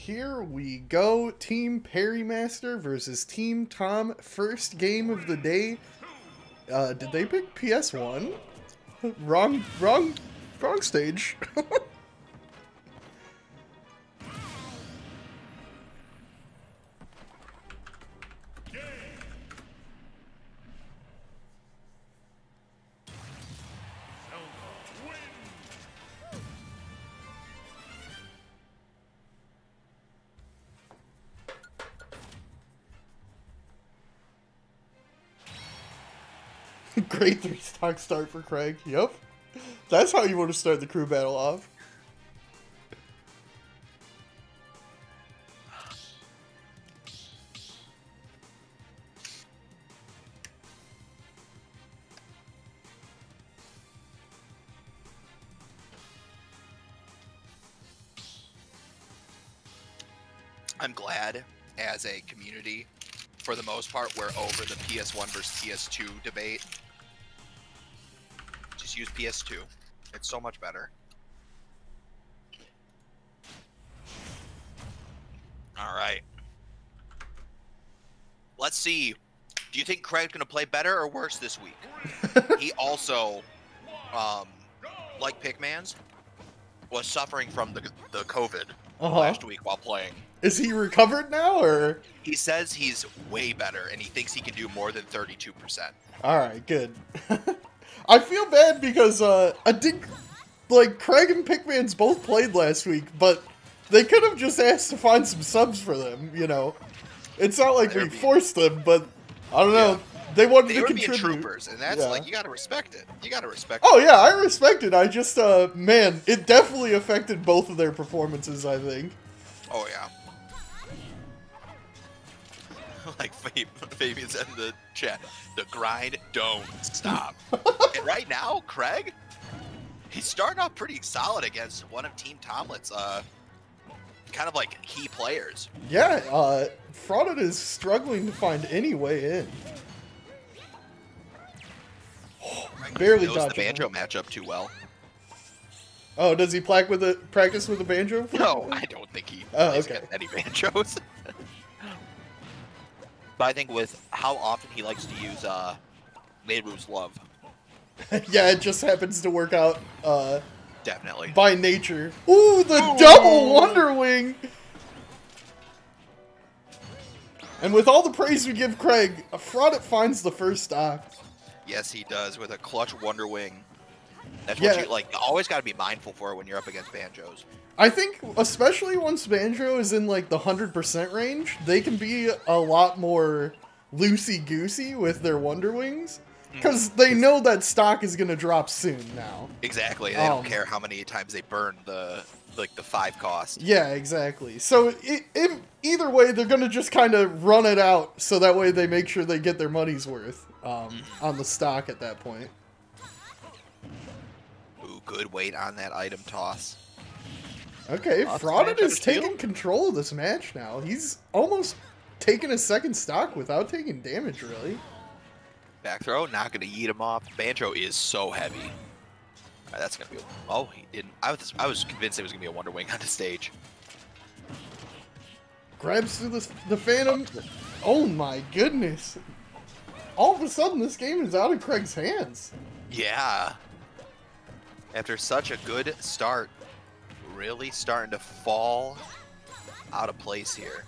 Here we go, Team Parrymaster versus Team Tom. First game of the day. Did they pick PS1? Wrong stage. Great 3-stock start for Kreg. Yep. That's how you want to start the crew battle off. I'm glad as a community, for the most part, we're over the PS1 versus PS2 debate. Use PS2. It's so much better. All right. Let's see. Do you think Craig's going to play better or worse this week? He also, like Pikman's, was suffering from the COVID last week while playing. Is he recovered now, or? He says he's way better, and he thinks he can do more than 32%. All right, good. I feel bad because I did, like, Kreg and Pikman's both played last week, but they could have just asked to find some subs for them, you know. It's not like we forced them, but I don't know. Yeah. They wanted to contribute. They were being troopers, and that's like, you gotta respect it. You gotta respect it. Oh yeah, I respect it. I just, man, it definitely affected both of their performances, I think. Oh yeah. Like Fabian said in the chat, the grind don't stop. And right now, Kreg, he's starting off pretty solid against one of Team Tomlette's kind of like key players. Yeah, Fraudit is struggling to find any way in. Oh, barely knows the banjo matchup too well. Oh, does he practice with a banjo? No, I don't think he plays against any banjos. But I think with how often he likes to use Nehru's Love. Yeah, it just happens to work out definitely by nature. Ooh, the double Wonder Wing! And with all the praise we give Kreg, Fraudit finds the first stock. Yes, he does, with a clutch Wonder Wing. That's what you like always got to be mindful for when you're up against banjos. I think, especially once banjo is in like the 100% range, they can be a lot more loosey-goosey with their Wonder Wings because they know that stock is gonna drop soon now. Exactly. They don't care how many times they burn the like the 5 cost. Yeah, exactly. So if either way, they're gonna just kind of run it out so that way they make sure they get their money's worth on the stock at that point. Good weight on that item toss. Okay, Fraudit is taking control of this match now. He's almost taken a second stock without taking damage, really. Back throw, not going to yeet him off. Banjo is so heavy. All right, that's going to be... Oh, he didn't... I was convinced it was going to be a Wonder Wing on the stage. Grabs through the Phantom. Oh my goodness. All of a sudden, this game is out of Craig's hands. Yeah. After such a good start, really starting to fall out of place here.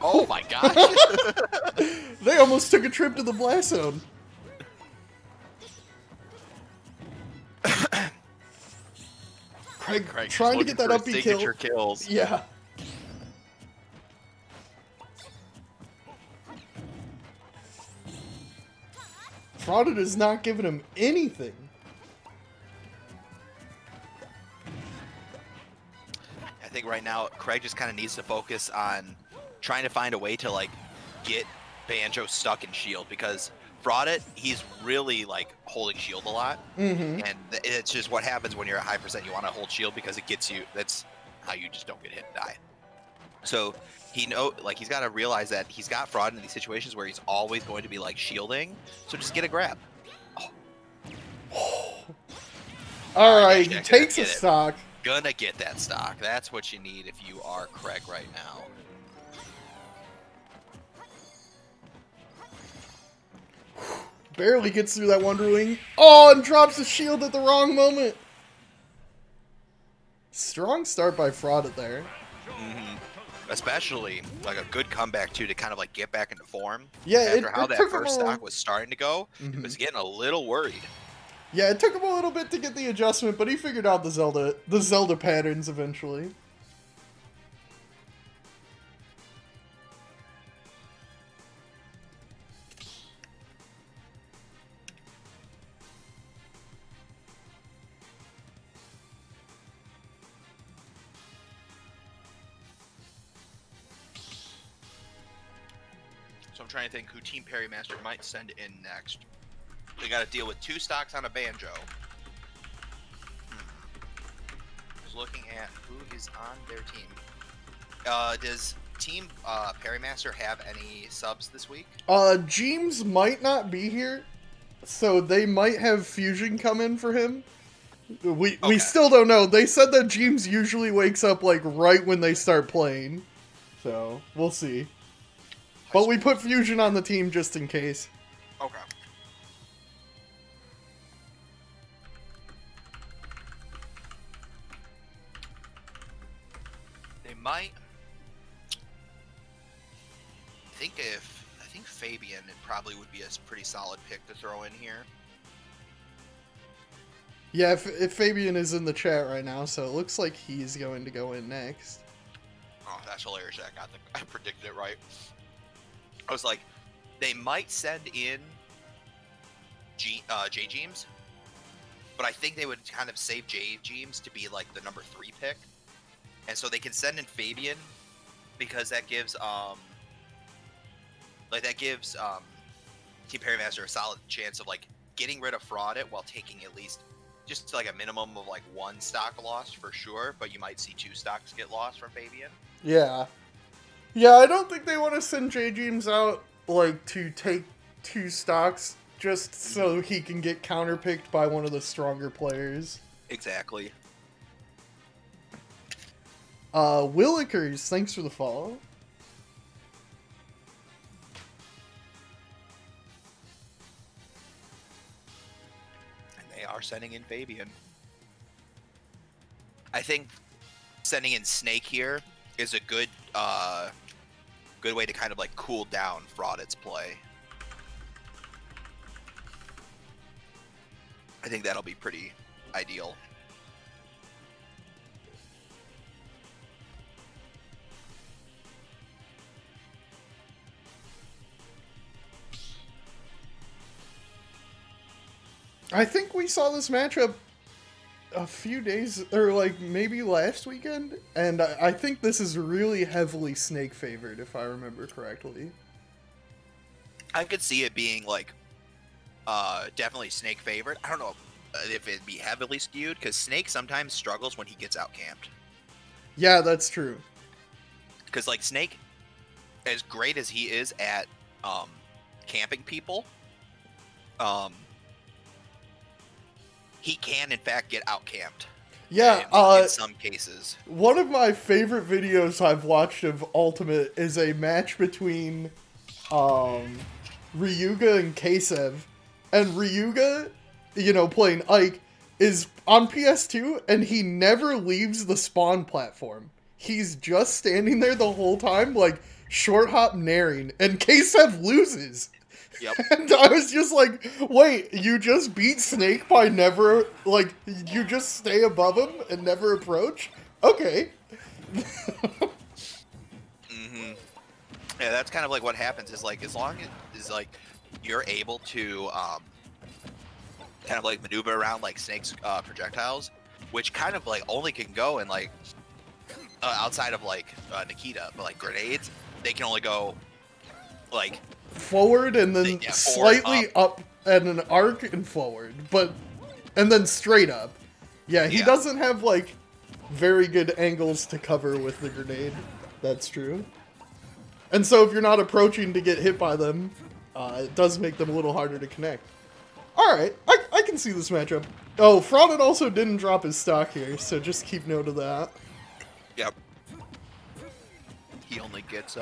Oh my gosh! They almost took a trip to the blast zone. Kreg trying to get that up-B kill. Kills. Yeah. Fraudit is not giving him anything. I think right now, Kreg just kind of needs to focus on trying to find a way to, like, get Banjo stuck in shield, because Fraudit, he's really, like, holding shield a lot. And it's just what happens when you're at high percent. You want to hold shield because it gets you, that's how you just don't get hit and die. So he's got to realize that he's got Fraud in these situations where he's always going to be like shielding. So just get a grab. Oh. All right, he takes a stock. gonna get that stock. That's what you need if you are Kreg right now. Barely gets through that Wonderling. Oh, and drops the shield at the wrong moment. Strong start by Fraudit there. Mm-hmm. Especially like a good comeback too to kind of like get back into form. Yeah, after how that first stock was starting to go, it was getting a little worried. Yeah, it took him a little bit to get the adjustment, but he figured out the Zelda patterns eventually. So I'm trying to think who Team Parrymaster might send in next. They got to deal with 2 stocks on a Banjo. I was looking at who is on their team. Does Team Parrymaster have any subs this week? Jjeams might not be here, so they might have Fusion come in for him. We still don't know. They said that Jjeams usually wakes up like right when they start playing, so we'll see. But we put Fusion on the team just in case. Okay. They might. I think Fabian probably would be a pretty solid pick to throw in here. Yeah, if Fabian is in the chat right now, so it looks like he's going to go in next. Oh, that's hilarious! I predicted it right. I was like, they might send in jjeams, but I think they would kind of save jjeams to be like the number 3 pick, and so they can send in Fabian because that gives Team Parrymaster a solid chance of like getting rid of Fraudit while taking at least just like a minimum of like 1 stock loss for sure, but you might see 2 stocks get lost from Fabian. Yeah. Yeah, I don't think they want to send jjeams out, like, to take 2 stocks just so he can get counterpicked by one of the stronger players. Exactly. Willikers, thanks for the follow. And they are sending in Fabian. I think sending in Snake here is a good... good way to kind of like cool down Fraudit's play. I think that'll be pretty ideal. I think we saw this matchup a few days, or like maybe last weekend, and I think this is really heavily Snake favored if I remember correctly. I could see it being like definitely Snake favored. I don't know if it'd be heavily skewed because Snake sometimes struggles when he gets out camped. Yeah, that's true. Because like Snake, as great as he is at camping people, he can, in fact, get out-camped. Yeah, in some cases. One of my favorite videos I've watched of Ultimate is a match between Ryuga and Ksev. And Ryuga, you know, playing Ike, is on PS2, and he never leaves the spawn platform. He's just standing there the whole time, like, short hop naring, and Ksev loses. Yep. And I was just like, wait, you just beat Snake by never, like, you just stay above him and never approach? Okay. Mm-hmm. Yeah, that's kind of like what happens is, like, as long as, like, you're able to kind of, like, maneuver around, like, Snake's projectiles, which kind of, like, only can go in, like, outside of, like, Nikita, but, like, grenades, they can only go, like... forward and then yeah, slightly up at an arc and forward, but and then straight up. Yeah, he doesn't have like very good angles to cover with the grenade. That's true. And so if you're not approaching to get hit by them, it does make them a little harder to connect. All right, I can see this matchup. Oh, Fraudit also didn't drop his stock here, so just keep note of that. Yep. He only gets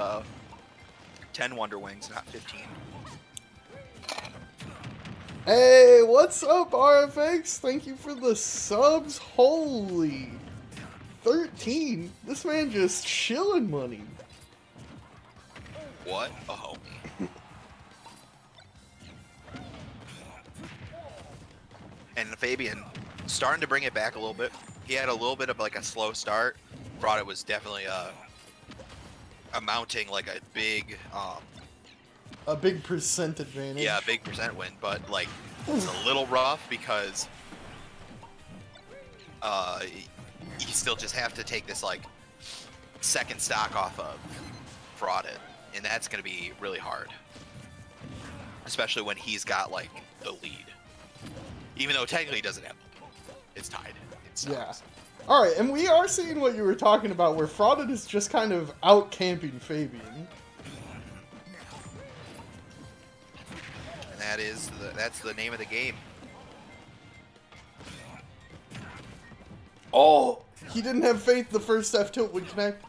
10 Wonder Wings, not 15. Hey, what's up, RFX? Thank you for the subs. Holy 13. This man just chilling money. What a homie. And Fabian starting to bring it back a little bit. He had a little bit of like a slow start. Fraudit was definitely amounting like a big percent advantage. Yeah, a big percent win, but like it's a little rough because you still just have to take this like second stock off of Fraudit, and that's going to be really hard, especially when he's got like the lead. Even though technically he doesn't have it. It's tied. It yeah. Alright, and we are seeing what you were talking about, where Fraudit is just kind of out-camping Fabian. And that is the, that's the name of the game. Oh! He didn't have faith the first F tilt would connect.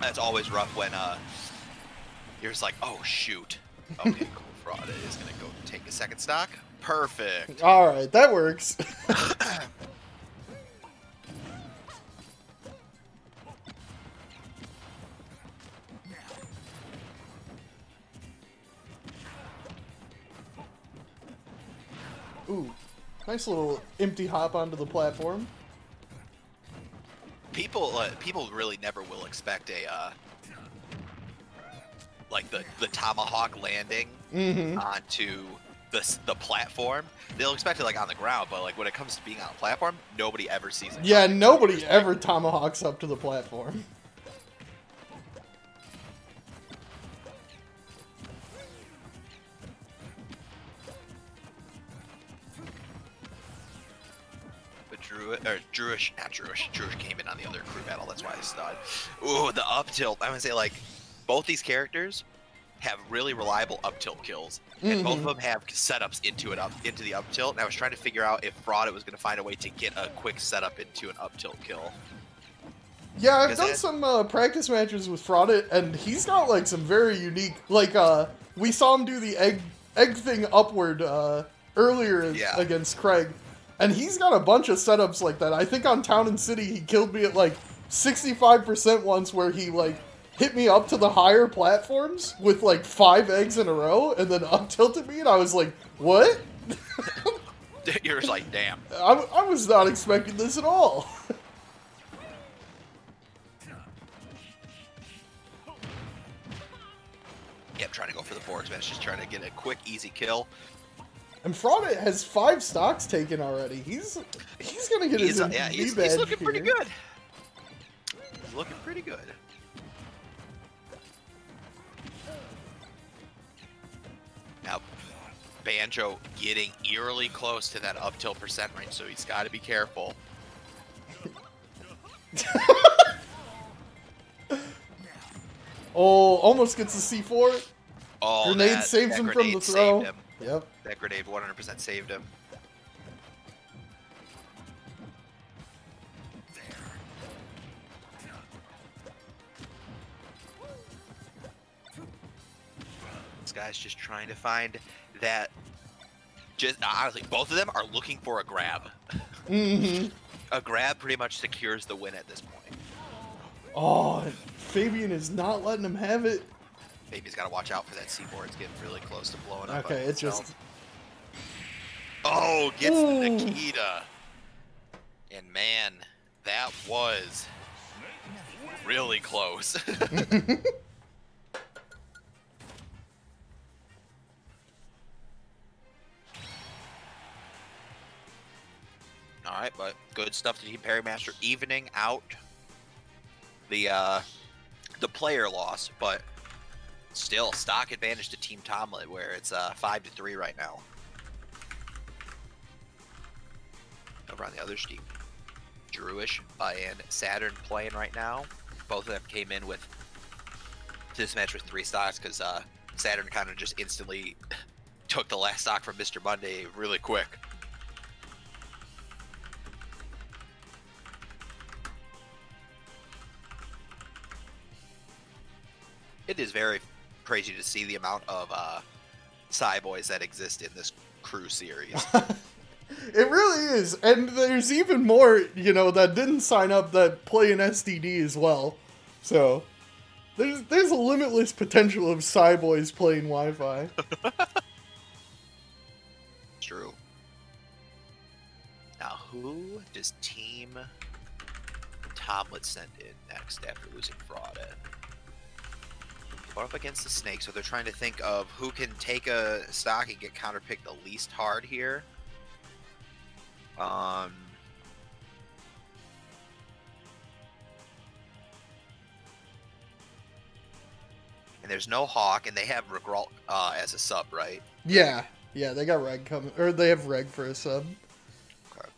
That's always rough when you're just like, oh shoot. Okay, cool. Fraudit is gonna go take a second stock. Perfect. All right, that works. Ooh, nice little empty hop onto the platform. People, people really never will expect a. Like the tomahawk landing onto the platform. They'll expect it like on the ground, but like when it comes to being on a platform, nobody ever sees it. Yeah, nobody ever tomahawks up to the platform. But Druish came in on the other crew battle, that's why I stunned. Ooh, the up tilt. I'm gonna say like both these characters have really reliable up tilt kills, and both of them have setups into it into the up tilt. And I was trying to figure out if Fraudit was going to find a way to get a quick setup into an up tilt kill. Yeah, I've done some practice matches with Fraudit, and he's got like some very unique. Like we saw him do the egg thing upward earlier against Kreg, and he's got a bunch of setups like that. I think on Town and City he killed me at like 65% once, where he like. Hit me up to the higher platforms with like 5 eggs in a row, and then up tilted me, and I was like, "What?" You're just like, "Damn!" I was not expecting this at all. Yeah, I'm trying to go for the forward smash, just trying to get a quick, easy kill. And Fraudit has 5 stocks taken already. He's gonna get his yeah. He's looking pretty good. He's looking pretty good. Now, Banjo getting eerily close to that up tilt percent range, so he's got to be careful. Oh, almost gets a C4. Oh, grenade saves him from the throw. Yep. That grenade 100% saved him. Guys, just trying to find that. Just honestly, both of them are looking for a grab. A grab pretty much secures the win at this point. Oh, Fabian is not letting him have it. Fabian's got to watch out for that C4. It's getting really close to blowing up. Okay, it just. Oh, gets the Nikita. And man, that was really close. All right, but good stuff to Team Parrymaster, evening out the player loss, but still stock advantage to Team Thomelette, where it's 5-3 right now. Over on the other team, Druish and Saturn playing right now. Both of them came in with this match with 3 stocks because Saturn kind of just instantly took the last stock from Mr. Monday really quick. It is very crazy to see the amount of Cyboys that exist in this crew series. It really is, and there's even more, you know, that didn't sign up that play in SDD as well. So there's a limitless potential of Cyboys playing Wi-Fi. True. Now, who does Team Tomlet send in next after losing Fraudit? We're up against the Snake, so they're trying to think of who can take a stock and get counterpicked the least hard here. And there's no Hawk, and they have Regral as a sub, right? Yeah, yeah, they got Reg coming, or they have Reg for a sub. Okay.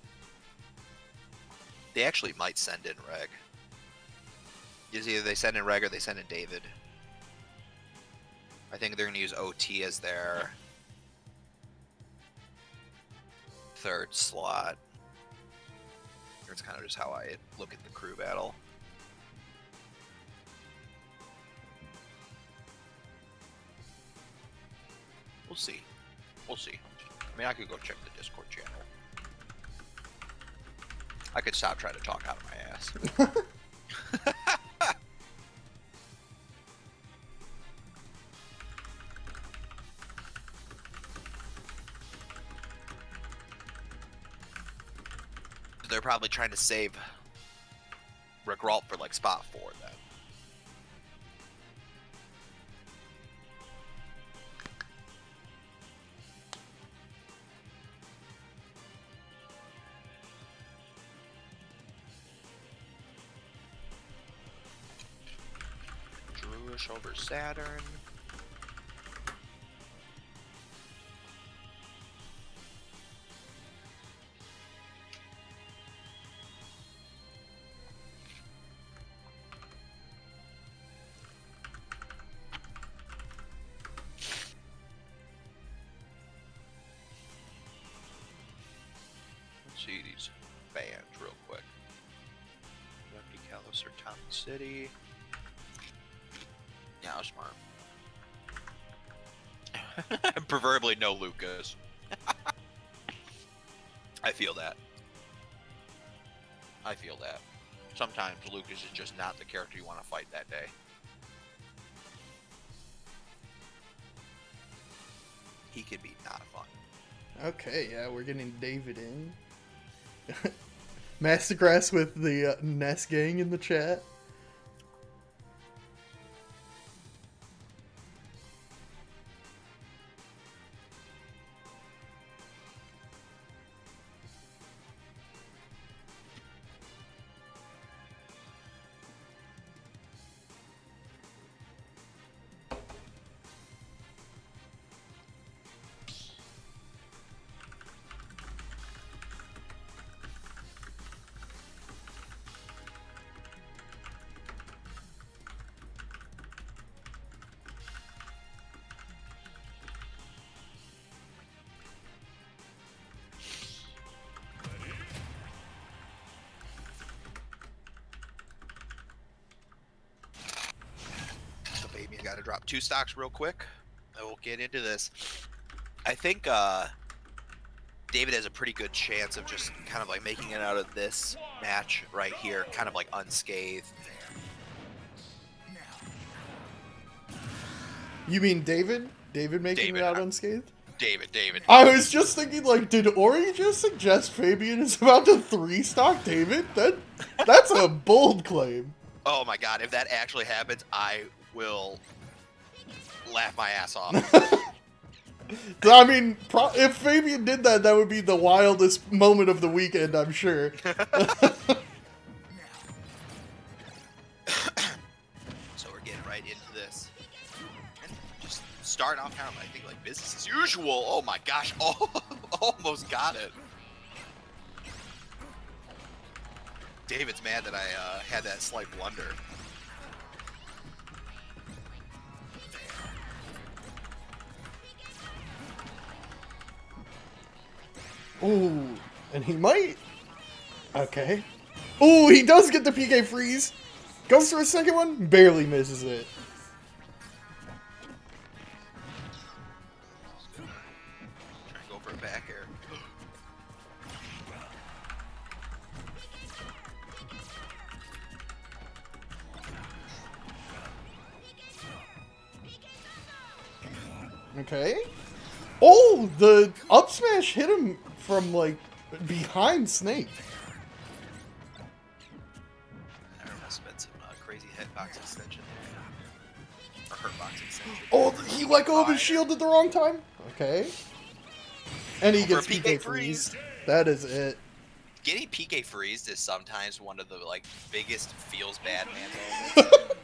They actually might send in Reg. It's either they send in Reg or they send in Daveid. I think they're going to use OT as their third slot. That's kind of just how I look at the crew battle. We'll see. We'll see. I mean, I could go check the Discord channel. I could stop trying to talk out of my ass. They're probably trying to save Regralt for like spot 4 then. Druish over Saturn. See these bands real quick. Lefty Kalos or Town City. Yeah, I'm smart. Preferably no Lucas. I feel that. I feel that. Sometimes Lucas is just not the character you want to fight that day. He can be not fun. Okay, yeah, we're getting Daveid in. Masterclass with the Ness gang in the chat. Gotta drop 2 stocks real quick and we'll get into this. I think Daveid has a pretty good chance of just kind of like making it out of this match right here, kind of like unscathed. You mean Daveid? Daveid making it out unscathed? Daveid. I was just thinking, like, did Ori just suggest Fabian is about to 3-stock Daveid? That's a bold claim. Oh my god, if that actually happens, I will laugh my ass off. I mean, if Fabian did that, that would be the wildest moment of the weekend, I'm sure. So we're getting right into this. And just start off kind of, I think, like business as usual. Oh my gosh, oh, almost got it. Daveid's mad that I had that slight blunder. Ooh, and he might. Okay. Ooh, he does get the PK freeze. Goes for a second one, barely misses it. Trying to go for a back air. Okay. Oh, the up smash hit him from, like, behind Snake. There must have been some crazy hitbox extension there. Or hurtbox extension. Oh, he let go of his shield at the wrong time? Okay. And he gets PK freeze. That is it. Getting PK freezed is sometimes one of the, like, biggest feels bad man moments.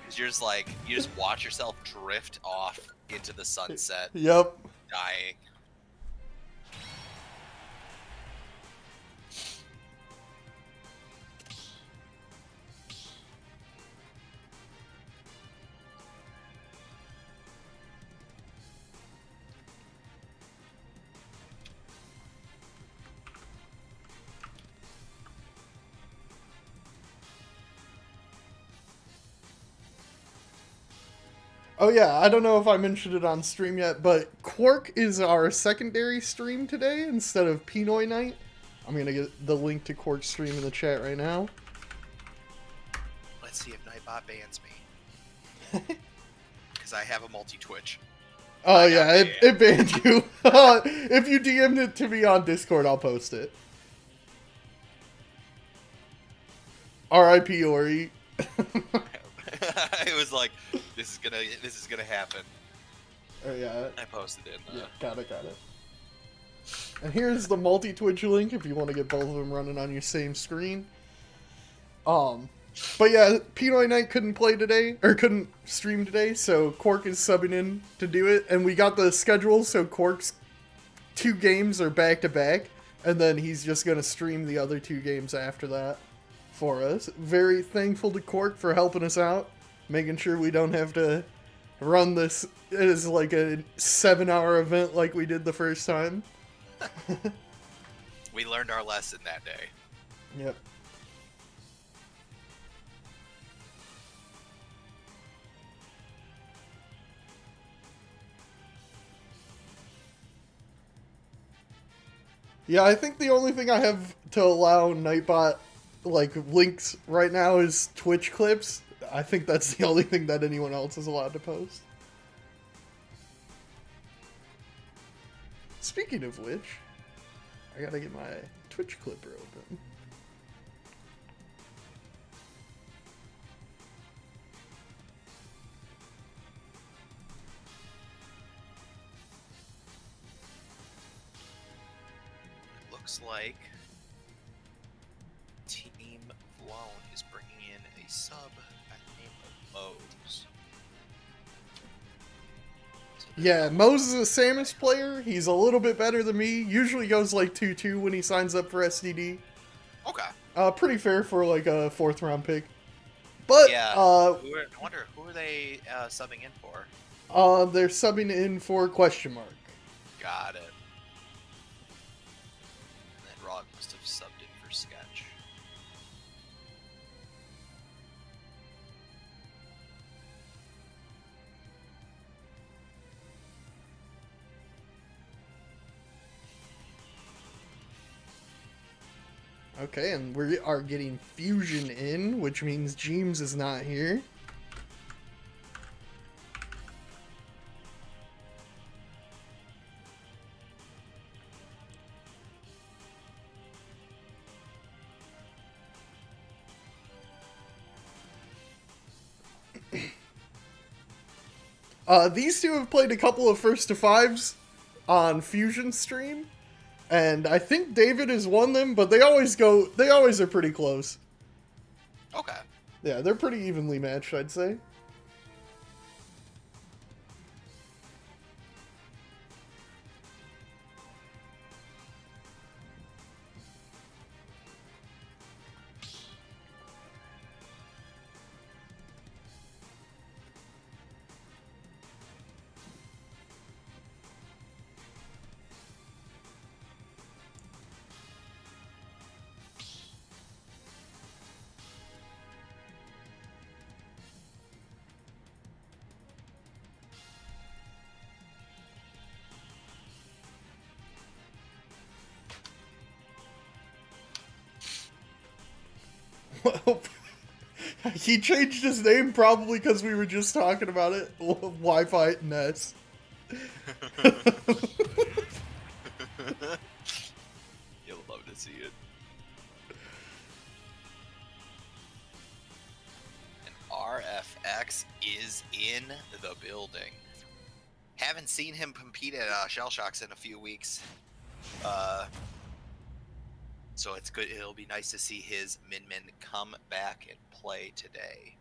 Because you're just, like, you just watch yourself drift off into the sunset. Yep. Dying. Oh yeah, I don't know if I mentioned it on stream yet, but Quark is our secondary stream today instead of Pinoy Night. I'm gonna get the link to Quark's stream in the chat right now. Let's see if Nightbot bans me. Because I have a multi-twitch. Oh yeah, it banned you. If you DM'd it to me on Discord, I'll post it. R.I.P. Ori. It was like, this is gonna happen. Oh yeah. I posted it. Yeah, got it. And here's the multi-twitch link if you want to get both of them running on your same screen. But yeah, Pinoy Knight couldn't play today, or couldn't stream today, so Quark is subbing in to do it. And we got the schedule, so Quark's 2 games are back-to-back, and then he's just gonna stream the other 2 games after that for us. Very thankful to Quark for helping us out, making sure we don't have to run this as like a 7-hour event like we did the first time. We learned our lesson that day. Yep. Yeah, I think the only thing I have to allow Nightbot like links right now is Twitch clips. I think that's the only thing that anyone else is allowed to post. Speaking of which, I gotta get my Twitch clipper open. It looks like Team Vlone is bringing in a sub by the name of Moe's. Yeah, Moe's is a Samus player. He's a little bit better than me. Usually goes like 2-2 when he signs up for SDD. Okay. Pretty fair for like a 4th round pick. But yeah, I wonder who are they subbing in for? They're subbing in for question mark. Got it. And then Rog must have subbed in for Sketch. Okay, and we are getting Fusion in, which means jjeams is not here. These two have played a couple of 1st to 5s on Fusion stream. And I think Daveid has won them, but they always are pretty close. Okay. Yeah, they're pretty evenly matched, I'd say. He changed his name probably because we were just talking about it. Wi-Fi Ness. You'll love to see it. And RFX is in the building. Haven't seen him compete at Shell Shocks in a few weeks. So it's good. It'll be nice to see his Min come back and play today.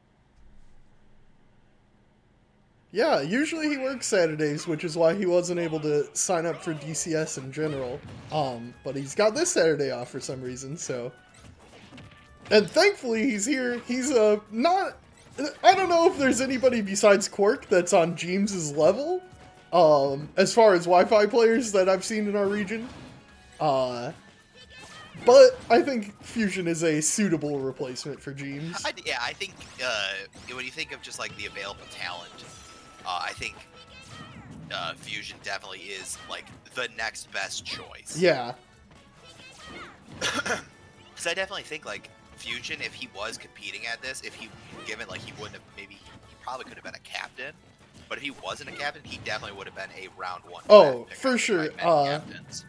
Yeah, usually he works Saturdays, which is why he wasn't able to sign up for DCS in general. But he's got this Saturday off for some reason, so. And thankfully he's here. He's not. I don't know if there's anybody besides Quark that's on jjeams' level, as far as Wi-Fi players that I've seen in our region. But I think Fusion is a suitable replacement for jjeams. Yeah, I think when you think of just like the available talent, I think Fusion definitely is like the next best choice. Yeah. Because I definitely think like Fusion, if he was competing at this, if he given like he wouldn't have, maybe he probably could have been a captain. But if he wasn't a captain, he definitely would have been a round one. Oh, for sure.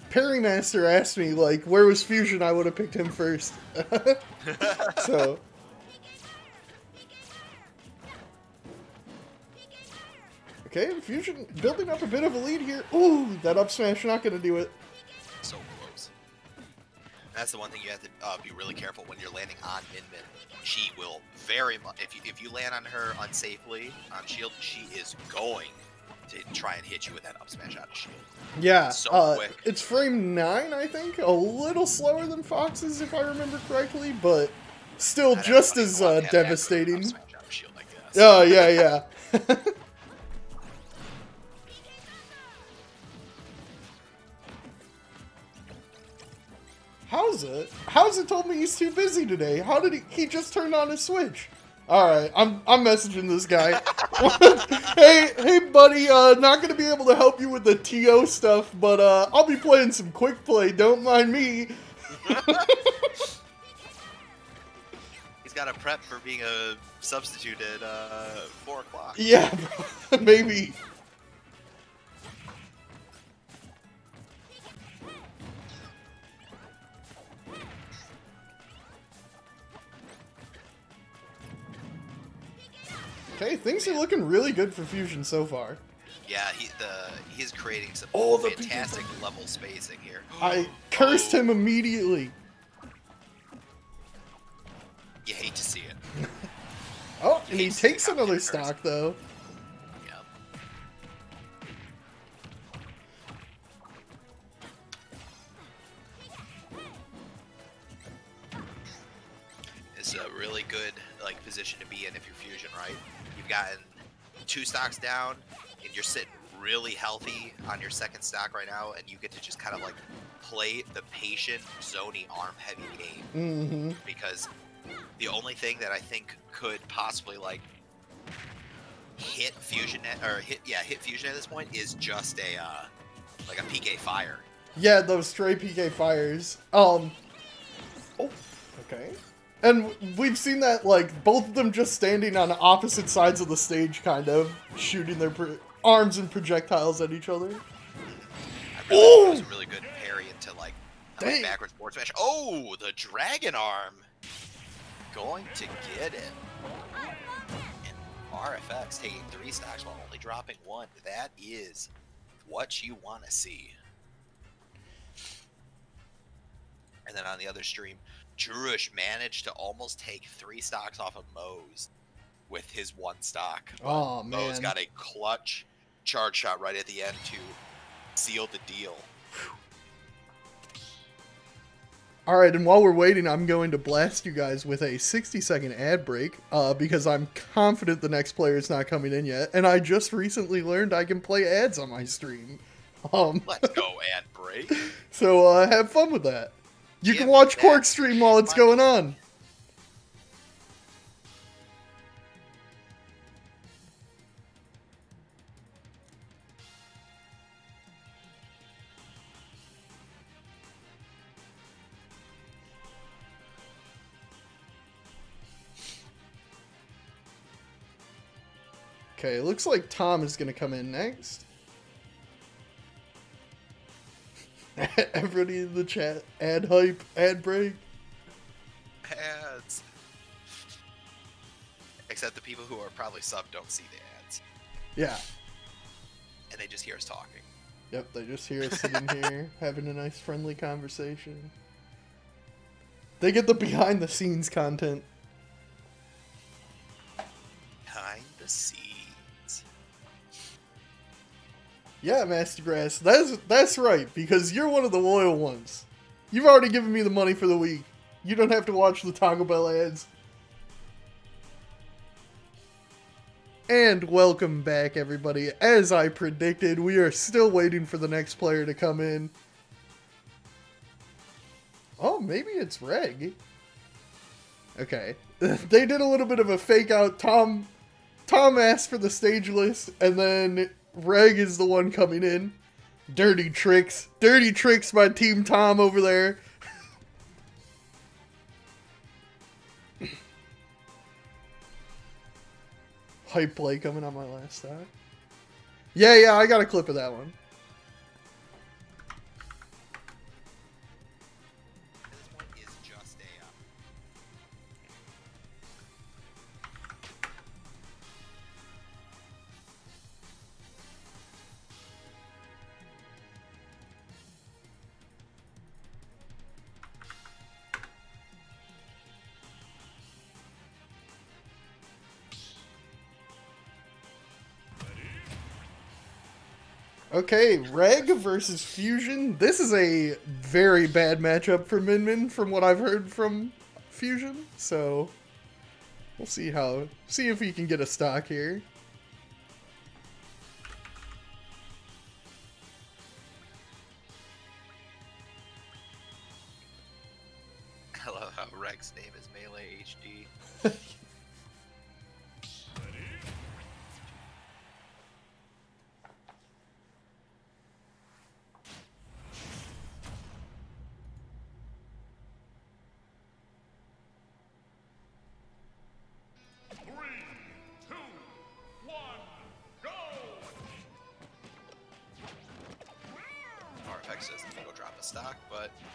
Parrymaster asked me, like, where was Fusion? I would have picked him first. So. Okay, Fusion building up a bit of a lead here. Ooh, that up smash, not going to do it. So close. That's the one thing you have to be really careful when you're landing on Min. She will very much, if you land on her unsafely on shield, she is going to try and hit you with that up smash out of shield. Yeah, so quick. It's frame 9, I think, a little slower than Fox's if I remember correctly, but still just as devastating. Up smash out of shield, I guess. Oh yeah, yeah. How's it told me he's too busy today? How did he just turned on his Switch? Alright, I'm messaging this guy. hey buddy, not gonna be able to help you with the TO stuff, but I'll be playing some quick play, don't mind me. He's gotta prep for being a substitute at 4 o'clock. Yeah, maybe. Okay, things are looking really good for Fusion so far. Yeah, he's creating some fantastic level spacing here. I cursed him immediately. You hate to see it. Oh, and he takes another stock, though. Yep. It's a really good like position to be in if you're Fusion, right? Gotten 2 stocks down and you're sitting really healthy on your 2nd stock right now, and you get to just kind of like play the patient zony arm heavy game. Mm-hmm. Because the only thing that I think could possibly like hit Fusion hit Fusion at this point is just a like a PK fire. Yeah, those stray PK fires. Oh, okay. And we've seen that, like, both of them just standing on opposite sides of the stage, kind of, shooting their arms and projectiles at each other. That was a really good parry into, like, a backwards board smash. Oh, the dragon arm! Going to get it. And RFX taking 3 stocks while only dropping 1. That is what you want to see. And then on the other stream, Druish managed to almost take 3 stocks off of Moe's with his 1 stock. Oh, man. Moe's got a clutch charge shot right at the end to seal the deal. All right, and while we're waiting, I'm going to blast you guys with a 60-second ad break because I'm confident the next player is not coming in yet, and I just recently learned I can play ads on my stream. Let's go ad break. So have fun with that. You can watch Quark's stream while it's going on. Okay, it looks like Tom is going to come in next. Everybody in the chat, ad hype, ad break. Ads. Except the people who are probably subbed don't see the ads. Yeah. And they just hear us talking. Yep, they just hear us sitting here having a nice friendly conversation. They get the behind the scenes content. Behind the scenes. Yeah, Mastergrass, that's right, because you're one of the loyal ones. You've already given me the money for the week. You don't have to watch the Taco Bell ads. And welcome back, everybody. As I predicted, we are still waiting for the next player to come in. Oh, maybe it's Reg. Okay. They did a little bit of a fake out. Tom asked for the stage list, and then Reg is the one coming in. Dirty tricks. Dirty tricks by Team Tom over there. Hype play coming on my last time. Yeah, I got a clip of that one. This one is just AI. Okay, Reg versus Fusion. This is a very bad matchup for Min Min, from what I've heard from Fusion. So we'll see if he can get a stock here. I love how Reg's name is Melee HD.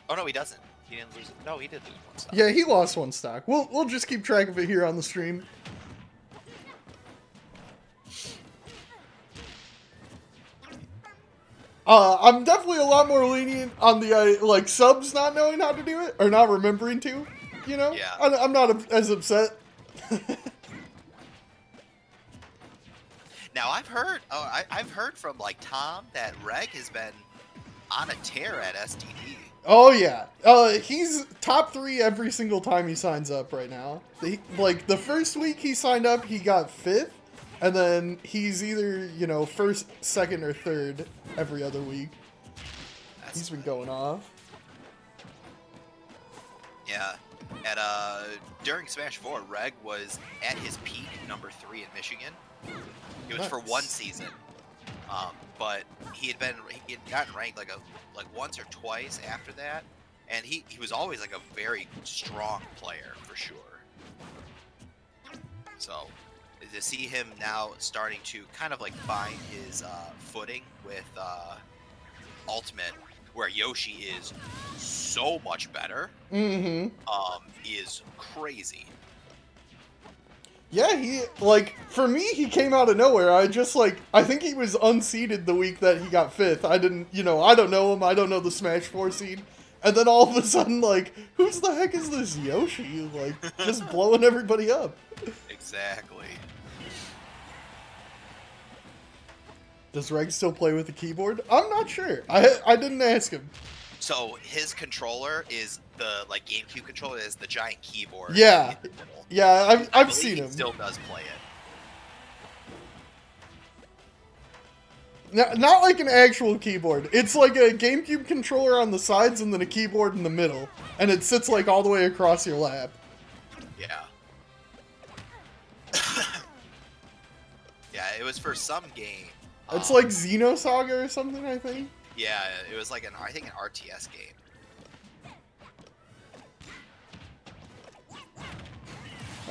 Oh no, he doesn't. He didn't lose it. No, he did lose one stock. Yeah, he lost one stock. We'll just keep track of it here on the stream. I'm definitely a lot more lenient on the like subs not knowing how to do it or not remembering to. You know, yeah. I'm not as upset. Now I've heard. Oh, I've heard from like Tom that Reg has been on a tear at STD. Oh yeah, he's top 3 every single time he signs up right now. Like the first week he signed up, he got 5th, and then he's either, you know, 1st, 2nd, or 3rd every other week. He's been going off. Yeah, at during Smash 4, Reg was at his peak, number 3 in Michigan. It was for one season. But he had gotten ranked like once or twice after that, and he was always like a very strong player for sure. So to see him now starting to kind of like find his footing with Ultimate, where Yoshi is so much better, is crazy. Yeah, he, like, for me, he came out of nowhere. I think he was unseeded the week that he got 5th. I didn't, you know, I don't know him. I don't know the Smash 4 seed. And then all of a sudden, like, who's the heck is this Yoshi? Like, just blowing everybody up. Exactly. Does Reg still play with the keyboard? I'm not sure. I didn't ask him. So his controller is the like GameCube controller is the giant keyboard. Yeah, yeah, I've seen him. He still does play it. Not like an actual keyboard. It's like a GameCube controller on the sides and then a keyboard in the middle, and it sits like all the way across your lap. Yeah. Yeah, it was for some game. It's like Xenosaga or something, I think. Yeah, it was like I think an RTS game.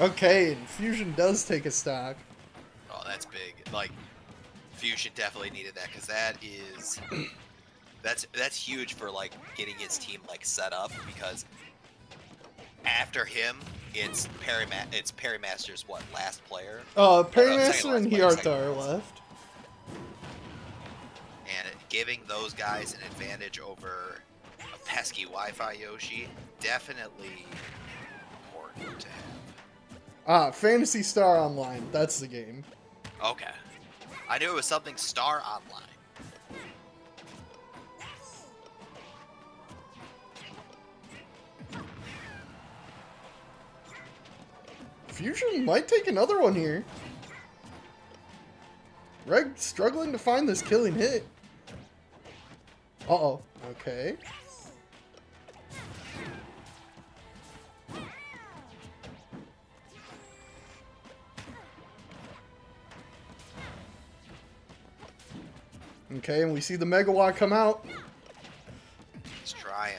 Okay, and Fusion does take a stock. Oh, that's big. like Fusion definitely needed that, because that is that's huge for like getting his team like set up, because after him it's Parrymaster's what, last player? Oh, Parrymaster and Hjarta are left. And giving those guys an advantage over a pesky Wi-Fi Yoshi, definitely important to have. Ah, Phantasy Star Online. That's the game. Okay. I knew it was something Star Online. Fusion might take another one here. Reg struggling to find this killing hit. Uh-oh. Okay. Okay, and we see the Megawatt come out. He's trying.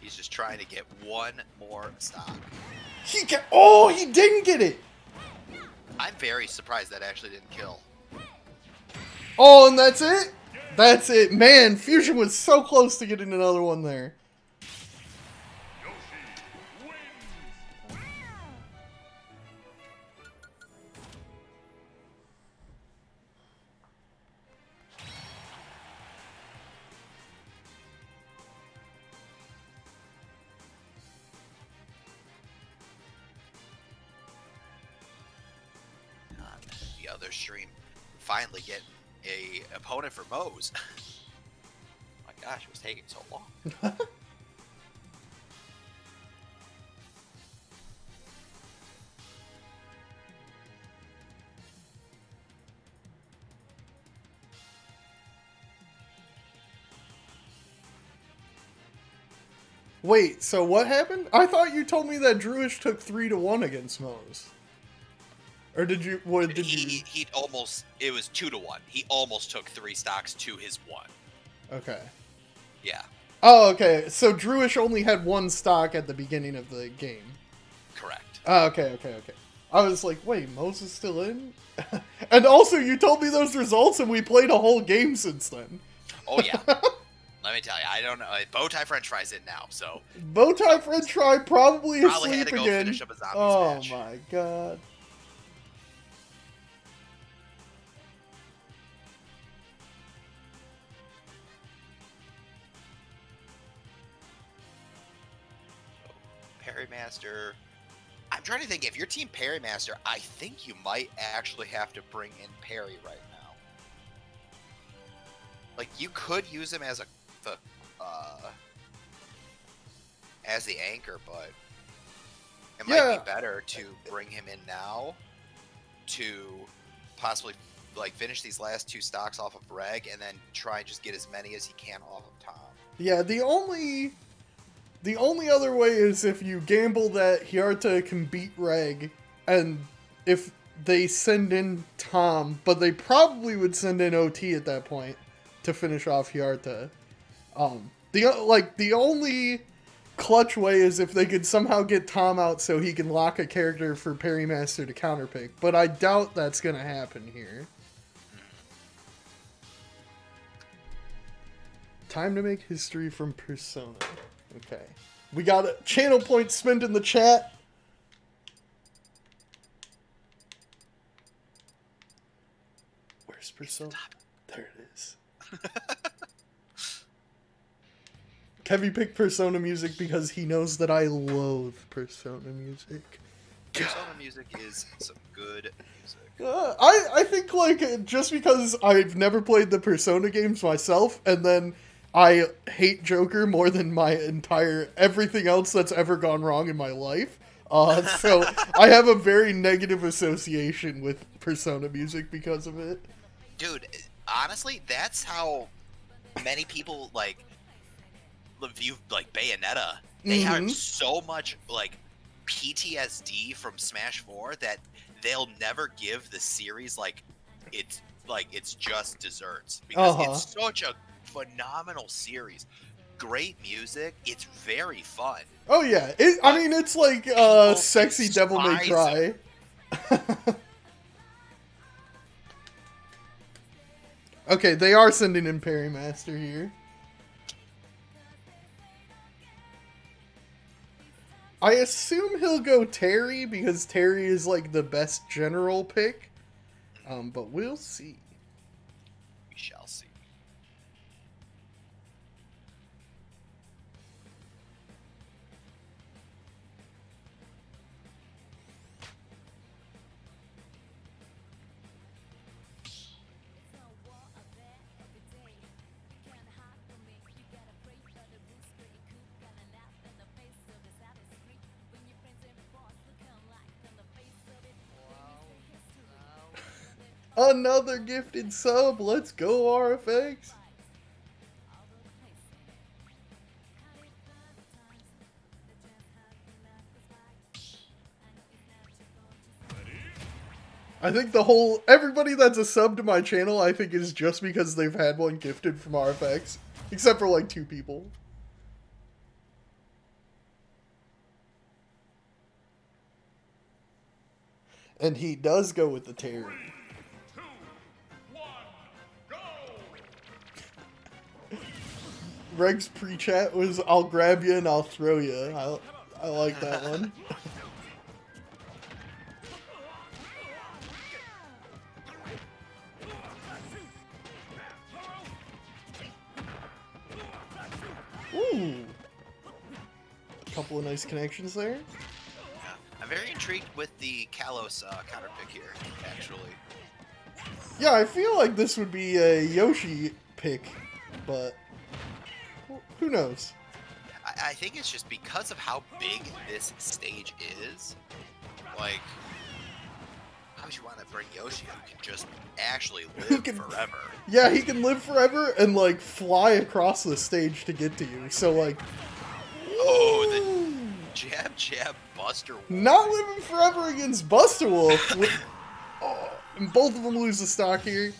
He's just trying to get one more stock. He got. Oh, he didn't get it. I'm very surprised that actually didn't kill. Oh, and that's it? That's it. Man, Fusion was so close to getting another one there. Other stream, finally get a opponent for Moe's. My gosh, it was taking so long. Wait, so what happened? I thought you told me that Druish took 3-1 against Moe's. Or did you? What did you? He almost. It was 2-1. He almost took 3 stocks to his 1. Okay. Yeah. Oh, okay. So Druish only had 1 stock at the beginning of the game. Correct. Oh, okay, okay, okay. I was like, wait, Moe's is still in? And also, you told me those results, and we played a whole game since then. Oh yeah. Let me tell you, I don't know. Bowtie French Fry's in now, so Bowtie French Fry probably asleep again. Finish up a zombies match. Oh my god. Parrymaster. I'm trying to think, if your team Parrymaster, I think you might actually have to bring in Parry right now. Like, you could use him as the anchor, but it might be better to bring him in now to possibly like finish these last 2 stocks off of Reg, and then try and just get as many as he can off of Tom. Yeah, the only other way is if you gamble that Hjarta can beat Reg, and if they send in Tom, but they probably would send in OT at that point to finish off Hjarta. The only clutch way is if they could somehow get Tom out so he can lock a character for Parrymaster to counterpick, but I doubt that's going to happen here. Time to make history from Persona. Okay, we got a channel point spent in the chat. Where's Persona? There it is. Kevy picked Persona music because he knows that I loathe Persona music. Persona music is some good music. I think, like, just because I've never played the Persona games myself, and then I hate Joker more than my entire everything else that's ever gone wrong in my life. So I have a very negative association with Persona music because of it. Dude, honestly, that's how many people like view like Bayonetta. They have so much like PTSD from Smash 4 that they'll never give the series like it's just desserts, because it's such a phenomenal series, great music. It's very fun. Oh yeah, I mean, it's like Sexy Devil May Cry. Okay, they are sending in Parrymaster here. I assume he'll go Terry because Terry is like the best general pick. But we'll see. We shall see. Another gifted sub. Let's go, RFX. I think the whole... Everybody that's a sub to my channel, I think, is just because they've had one gifted from RFX. Except for, like, 2 people. And he does go with the Terry. Greg's pre-chat was, I'll grab you and I'll throw you. I like that one. Ooh. A couple of nice connections there. Yeah, I'm very intrigued with the Kalos counter pick here, actually. Yeah, I feel like this would be a Yoshi pick, but... Who knows? I think it's just because of how big this stage is. Like, how would you want to bring Yoshi who can just actually live forever? Yeah, he can live forever and, like, fly across the stage to get to you. So, like... Oh, the jab, jab, Buster Wolf. Not living forever against Buster Wolf. Oh, and both of them lose the stock here.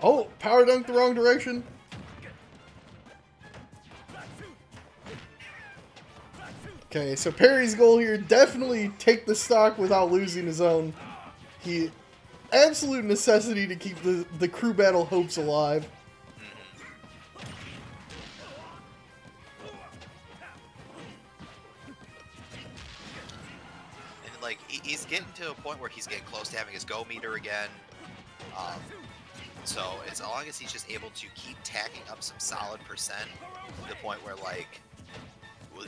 Oh, power dunk the wrong direction. Okay, so Parry's goal here, definitely take the stock without losing his own. He, absolute necessity to keep the crew battle hopes alive. And like, he's getting to a point where he's getting close to having his go meter again. So as long as he's just able to keep tacking up some solid percent to the point where, like,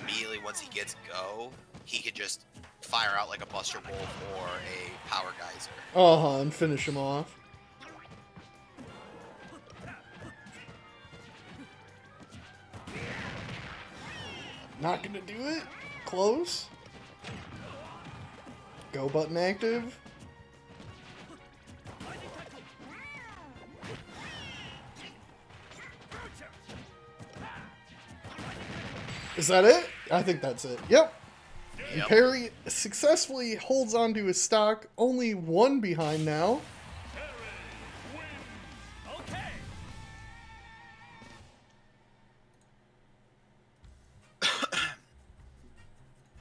immediately once he gets go, he could just fire out like a Buster Wolf or a Power Geyser. Uh-huh, and finish him off. Not gonna do it. Close. Go button active. Is that it? I think that's it. Yep. And Parry successfully holds on to his stock, only 1 behind now. Okay.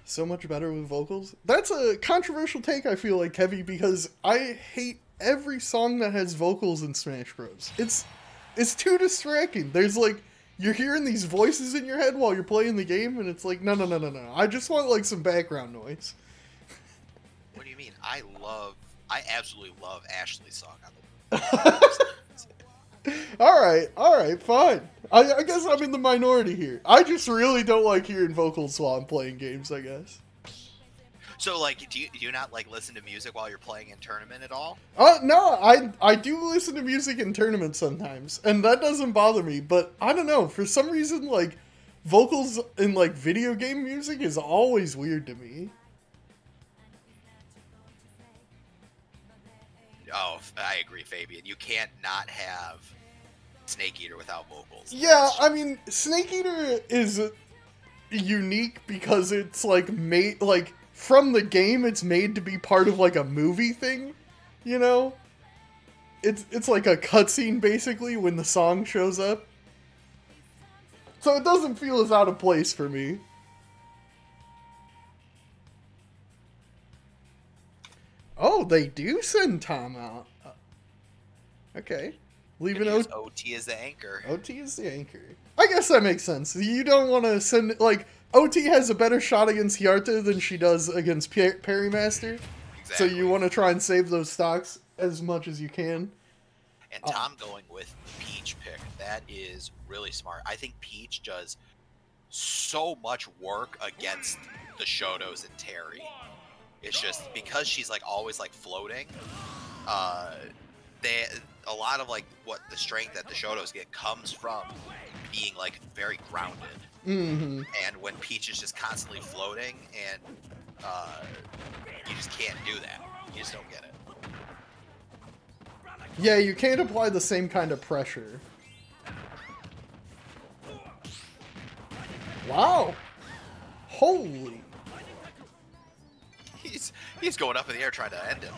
So much better with vocals. That's a controversial take, I feel like, Heavy, because I hate every song that has vocals in Smash Bros. It's too distracting. There's like... You're hearing these voices in your head while you're playing the game, and it's like, no. I just want, like, some background noise. What do you mean? I absolutely love Ashley's song. All right, fine. I guess I'm in the minority here. I just really don't like hearing vocals while I'm playing games, I guess. So, like, do you not, like, listen to music while you're playing in tournament at all? No, I do listen to music in tournaments sometimes, and that doesn't bother me, but I don't know, for some reason, like, vocals in, like, video game music is always weird to me. Oh, I agree, Fabian. You can't not have Snake Eater without vocals. Yeah, I mean, Snake Eater is unique because it's, like, made, like... From the game, it's made to be part of, like, a movie thing, you know? it's like a cutscene basically when the song shows up. So it doesn't feel as out of place for me. Oh, they do send Tom out. Okay. Leaving OT as the anchor. OT is the anchor. I guess that makes sense. You don't want to send... Like, OT has a better shot against Hjarta than she does against Parrymaster. Exactly. So you want to try and save those stocks as much as you can. And Tom going with Peach pick. That is really smart. I think Peach does so much work against the Shotos and Terry. It's just because she's like always like floating. A lot of like what the strength that the Shotos get comes from being like very grounded. Mm-hmm. And when Peach is just constantly floating, and you just can't do that. You just don't get it. Yeah, you can't apply the same kind of pressure. Wow! Holy! He's going up in the air trying to end him.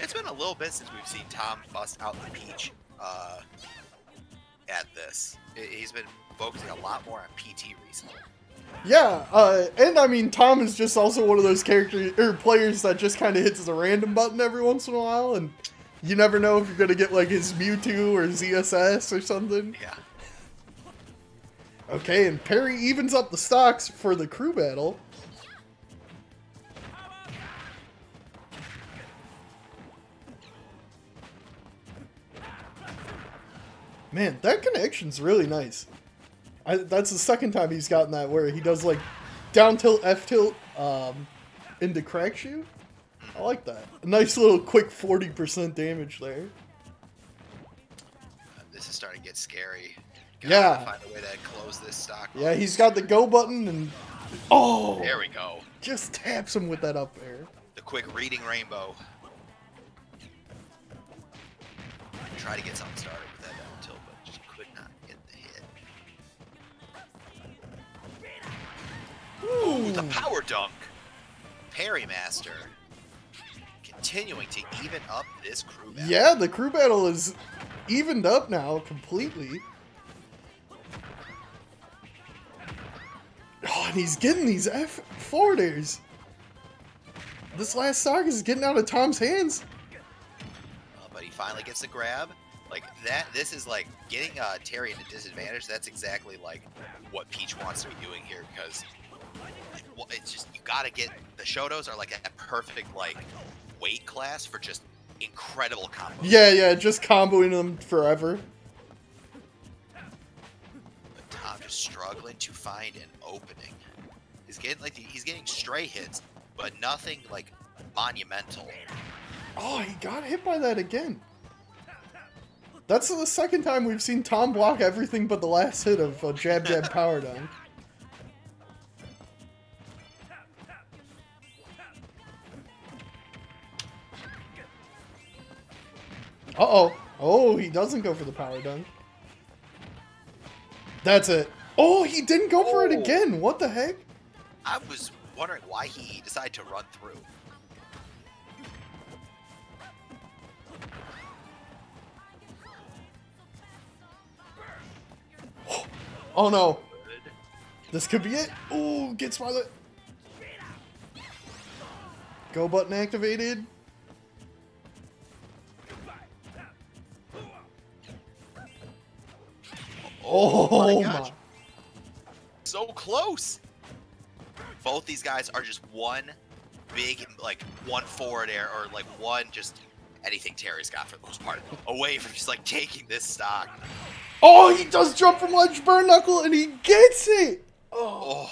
It's been a little bit since we've seen Tom bust out the Peach at this. He's been focusing a lot more on PT recently. Yeah, and I mean, Tom is just also one of those characters or players that just kind of hits the random button every once in a while, and you never know if you're gonna get like his Mewtwo or ZSS or something. Yeah. Okay, and Parry evens up the stocks for the crew battle. Man, that connection's really nice. That's the second time he's gotten that, where he does like down tilt, F tilt, into Kreg shoot. I like that. A nice little quick 40% damage there. This is starting to get scary. Gotta find a way to close this stock. Yeah, he's got the go button and oh, there we go. Just taps him with that up air. The quick reading rainbow. Try to get something started. Ooh, the power dunk. Parrymaster continuing to even up this crew battle. Yeah, the crew battle is evened up now completely. Oh, and he's getting these F4 airs. This last stock is getting out of Tom's hands. But he finally gets the grab. Like that, this is like getting Terry into disadvantage. That's exactly like what Peach wants to be doing here, because it's just, you gotta get, the Shotos are like a perfect like weight class for just incredible combos. Yeah, just comboing them forever. But Tom just struggling to find an opening. He's getting like he's getting stray hits, but nothing like monumental. Oh, he got hit by that again. That's the second time we've seen Tom block everything but the last hit of a jab power dunk. Uh-oh. Oh, he doesn't go for the power dunk. That's it. Oh, he didn't go for it again. What the heck? I was wondering why he decided to run through. Oh no. This could be it. Ooh, gets by the... Go button activated. Oh my. So close. Both these guys are just one big, like one forward air or like one just anything Terry's got for the most part away from just like taking this stock. Oh, he does jump from ledge, burn knuckle, and he gets it! Oh.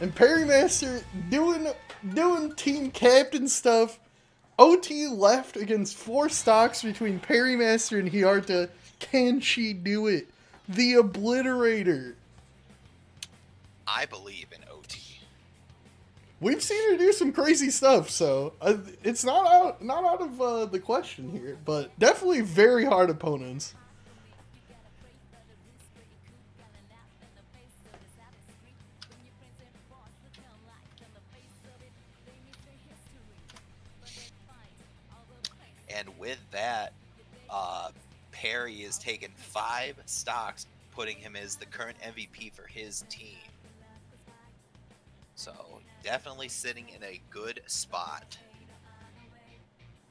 And Parrymaster doing team captain stuff. OT left against 4 stocks between Parrymaster and Hjarta. Can she do it? The Obliterator. I believe in OT. We've seen her do some crazy stuff, so it's not out of the question here, but definitely very hard opponents. And with that, Parry is taking 5 stocks, putting him as the current MVP for his team. So definitely sitting in a good spot.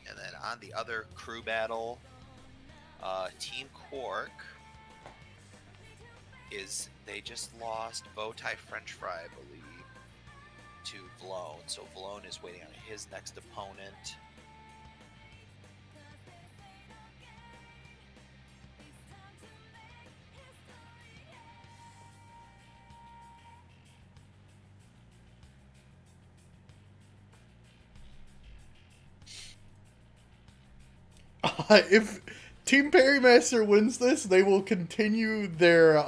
And then on the other crew battle, Team Quark is, they just lost Bowtie French Fry, I believe, to Vlone. So Vlone is waiting on his next opponent. If Team Parrymaster wins this, they will continue their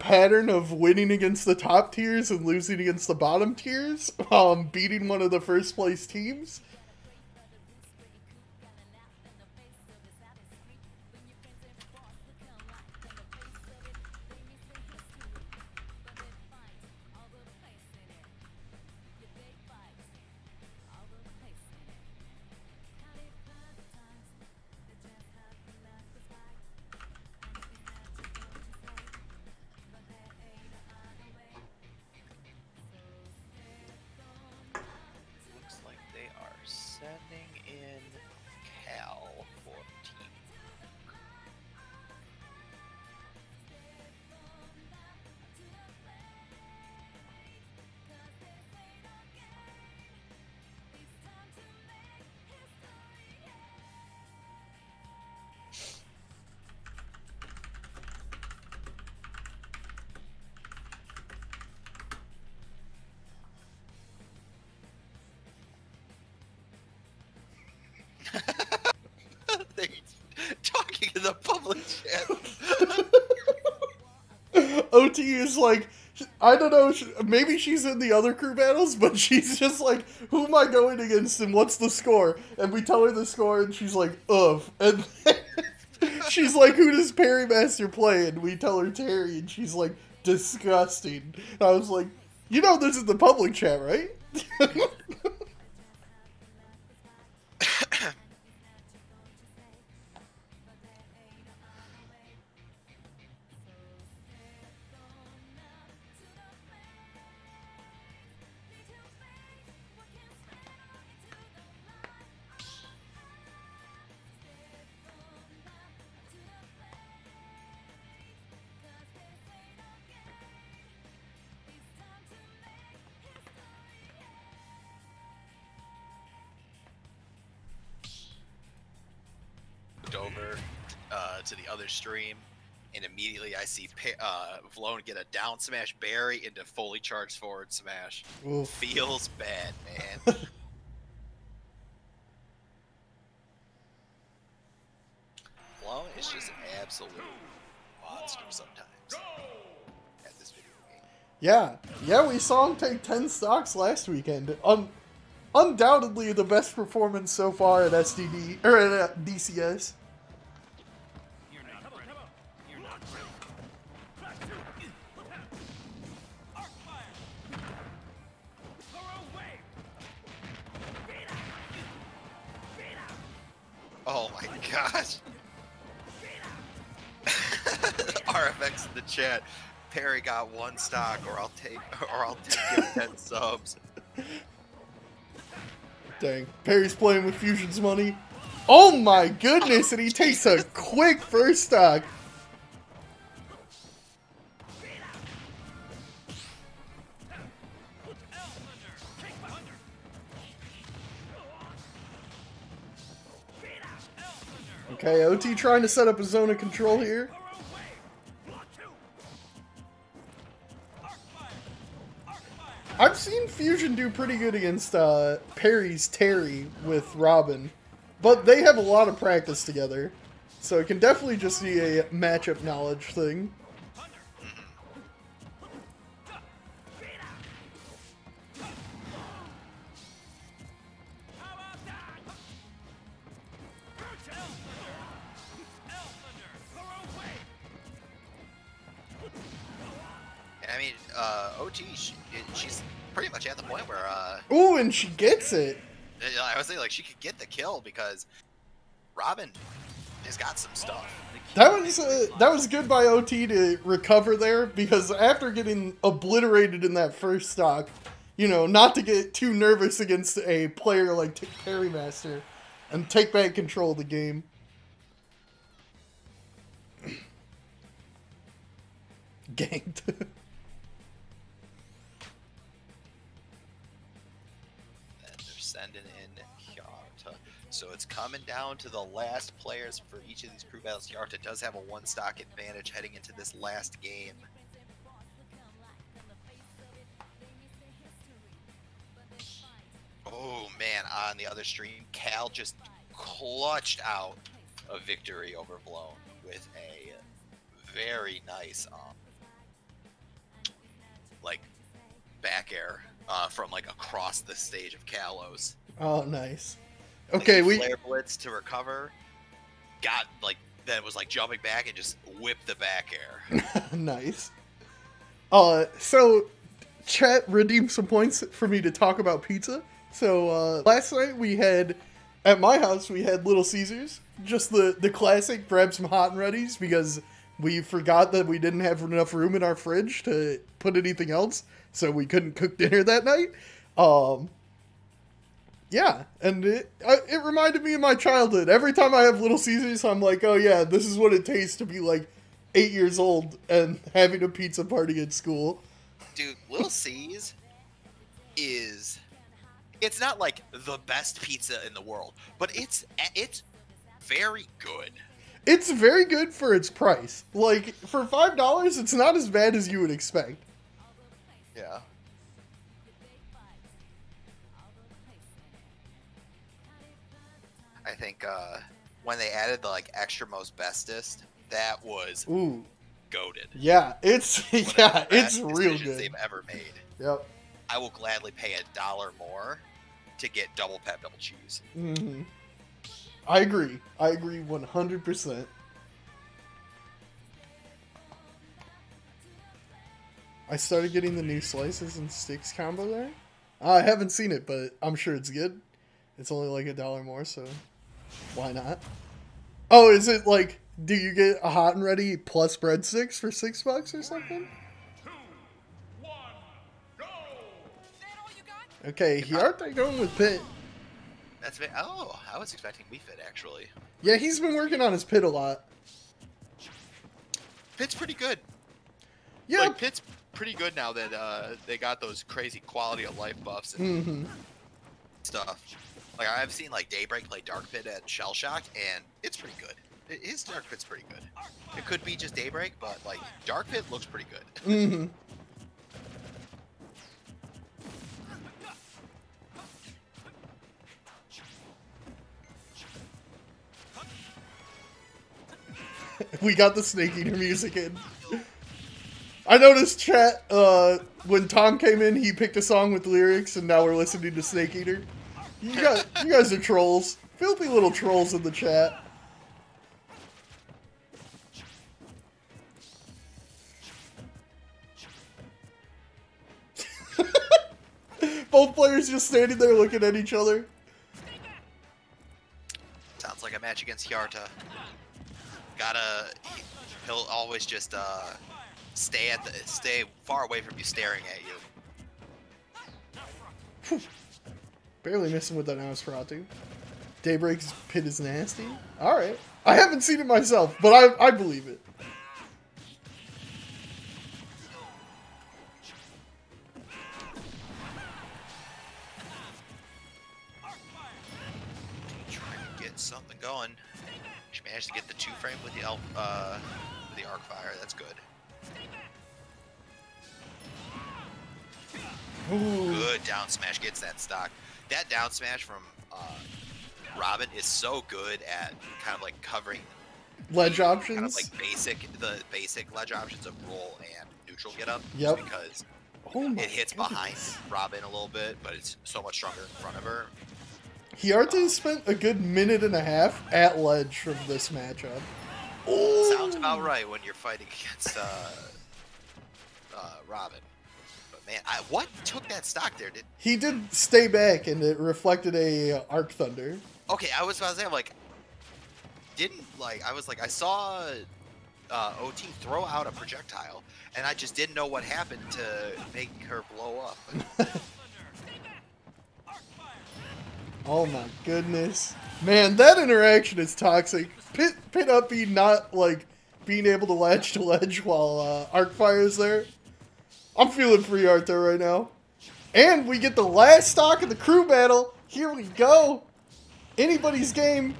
pattern of winning against the top tiers and losing against the bottom tiers, beating one of the first place teams. They're talking to the public chat. OT is like, I don't know, maybe she's in the other crew battles, but she's just like, who am I going against and what's the score? And we tell her the score and she's like, ugh. And she's like, who does Parrymaster play? And we tell her Terry and she's like, disgusting. And I was like, you know this is the public chat, right? Over to the other stream, and immediately I see Vlone get a down smash Barry into fully charged forward smash. Oof. Feels bad, man. Vlone is just an absolute monster sometimes at this video game. Yeah, we saw him take 10 stocks last weekend. Undoubtedly the best performance so far at SDD or at DCS. Oh my gosh. RFX in the chat. Parry got 1 stock or I'll take 10 subs. Dang. Parry's playing with Fusion's money. Oh my goodness, and he takes a quick first stock. Okay, OT trying to set up a zone of control here. I've seen Fusion do pretty good against Parry's Terry with Robin, but they have a lot of practice together, so it can definitely just be a matchup knowledge thing. OT, she's pretty much at the point where... Ooh, and she gets it. I was thinking, like, she could get the kill because Robin has got some stuff. That was good by OT to recover there, because after getting obliterated in that first stock, you know, not to get too nervous against a player like Parrymaster and take back control of the game. Ganked. Sending in Hjarta. So it's coming down to the last players for each of these crew battles. Hjarta does have a one-stock advantage heading into this last game. Oh, man, on the other stream, Cal just clutched out a victory over Vlone with a very nice, like, back air. From like across the stage of Kalos. Oh, nice. Okay, like, we flare blitz to recover. Got like that was like jumping back and just whipped the back air. Nice. So chat redeemed some points for me to talk about pizza. So last night we had at my house we had Little Caesars, just the classic. Grab some hot and ready's because we forgot that we didn't have enough room in our fridge to put anything else. So we couldn't cook dinner that night. Yeah, and it reminded me of my childhood. Every time I have Little Caesars, I'm like, oh yeah, this is what it tastes to be like 8 years old and having a pizza party at school. Dude, Little C's is, it's not like the best pizza in the world, but it's very good. It's very good for its price. Like, for $5, it's not as bad as you would expect. Yeah. I think when they added the like extra most bestest, that was goated. Yeah, it's real good. They've ever made. Yep. I will gladly pay $1 more to get double pep, double cheese. Mm-hmm. I agree. I agree 100%. I started getting the new slices and sticks combo there. I haven't seen it, but I'm sure it's good. It's only like $1 more, so why not? Oh, is it like, do you get a hot and ready plus breadsticks for $6 or something? 3, 2, 1, go! Is that all you got? Okay, Hjarta going with Pit. That's it. Oh, I was expecting WeFit actually. Yeah, he's been working on his Pit a lot. Pit's pretty good. Yeah, like, Pit's pretty good now that they got those crazy quality of life buffs and stuff. Like, I've seen like Daybreak play Dark Pit at Shell Shock, and it's pretty good. His Dark Pit's pretty good. It could be just Daybreak, but like Dark Pit looks pretty good. Mm-hmm. We got the Snake Eater music in. I noticed chat, when Tom came in, he picked a song with lyrics, and now we're listening to Snake Eater. You guys are trolls. Filthy little trolls in the chat. Both players just standing there looking at each other. Sounds like a match against Hjarta. Gotta... He'll always just, stay far away from you, staring at you. Whew. Barely missing with that Nosferatu. Daybreak's Pit is nasty. All right, I haven't seen it myself, but I believe it. Trying to get something going. She managed to get the 2-frame with the arc fire. That's good. Ooh. Good down smash, gets that stock. That down smash from Robin is so good at kind of like covering ledge options, kind of like the basic ledge options of roll and neutral get up. Yep. Because it hits behind Robin a little bit, but it's so much stronger in front of her. Hjarta spent a good 1.5 minutes at ledge from this matchup. Ooh. Sounds about right when you're fighting against Robin. But man, what took that stock there? He did stay back, and it reflected a Arc Thunder. Okay, I was about to say, I'm like, I saw OT throw out a projectile, and I just didn't know what happened to make her blow up. Oh my goodness, man, that interaction is toxic. Pit up be not like being able to ledge while Arc Fire is there. I'm feeling free Hjarta right now. And we get the last stock of the crew battle. Here we go. Anybody's game.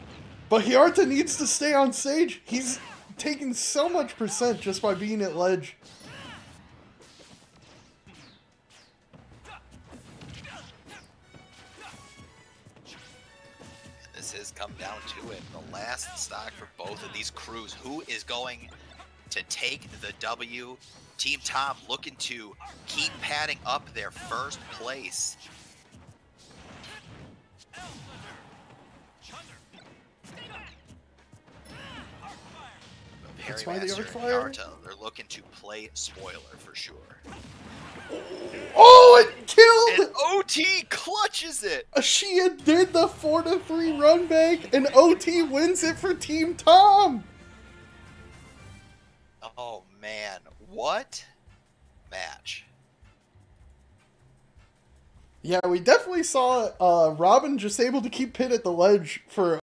But Hjarta needs to stay on stage. He's taking so much percent just by being at ledge. This has come down to it. The last stock for both of these crews. Who is going to take the W? Team Tom looking to keep padding up their first place. That's why the Arc Fire? Hjarta, they're looking to play spoiler for sure. Oh, it killed! And OT clutches it! She did the 4-3 run back, and OT wins it for Team Tom! Oh, man. What match? Yeah, we definitely saw Robin just able to keep Pit at the ledge for